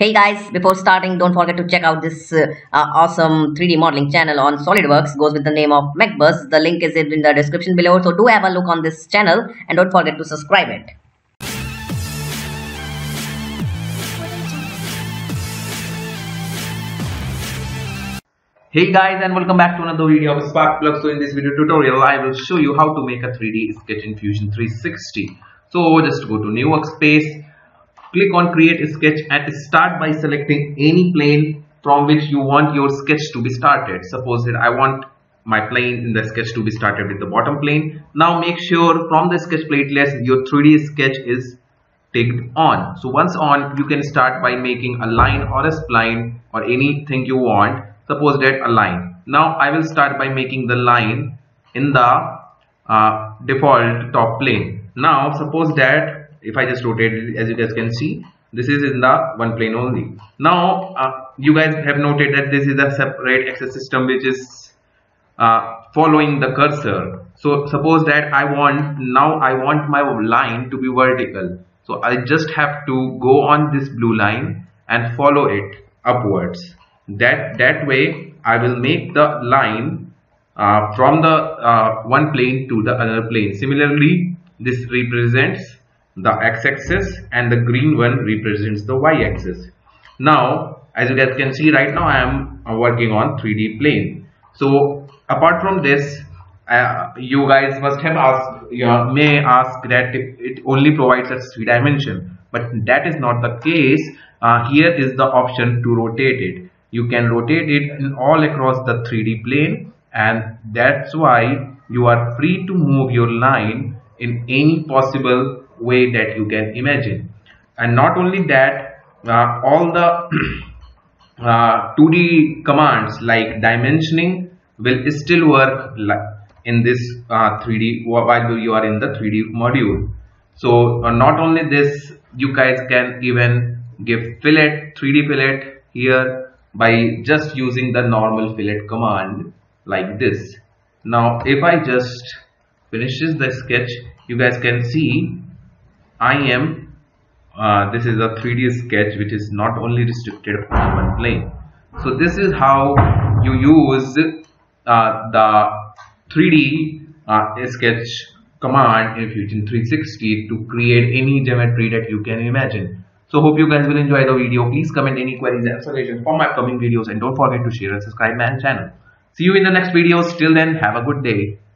Hey guys, before starting, don't forget to check out this awesome 3D modeling channel on SolidWorks, goes with the name of MECHBUZZ. The link is in the description below, so do have a look on this channel and don't forget to subscribe it. Hey guys, and welcome back to another video of Spark Plug. So in this video tutorial, I will show you how to make a 3D sketch in Fusion 360. So just go to new workspace. Click on create a sketch and start by selecting any plane from which you want your sketch to be started. Suppose that I want my plane in the sketch to be started with the bottom plane. Now make sure from the sketch platelets your 3D sketch is ticked on. So once on, you can start by making a line or a spline or anything you want. Suppose that a line. Now I will start by making the line in the default top plane. Now suppose that if I just rotate it, as you guys can see, this is in the one plane only. Now you guys have noted that this is a separate axis system which is following the cursor. So suppose that I want my line to be vertical. So I just have to go on this blue line and follow it upwards. That way I will make the line from the one plane to the other plane. Similarly, this represents the x-axis and the green one represents the y-axis. Now as you guys can see, right now I am working on 3D plane. So apart from this, you guys must have asked, may ask that if it only provides a 3 dimension, but that is not the case. Here is the option to rotate it. You can rotate it all across the 3D plane, and that's why you are free to move your line in any possible way that you can imagine. And not only that, all the 2D commands like dimensioning will still work in this 3D while you are in the 3D module. So not only this, you guys can even give fillet, 3D fillet here by just using the normal fillet command like this. Now if I just finishes the sketch, you guys can see I am, this is a 3D sketch which is not only restricted on one plane. So this is how you use the 3D sketch command in Fusion 360 to create any geometry that you can imagine. So hope you guys will enjoy the video. Please comment any queries and suggestions for my upcoming videos, and don't forget to share and subscribe my channel. See you in the next videos. Till then, have a good day.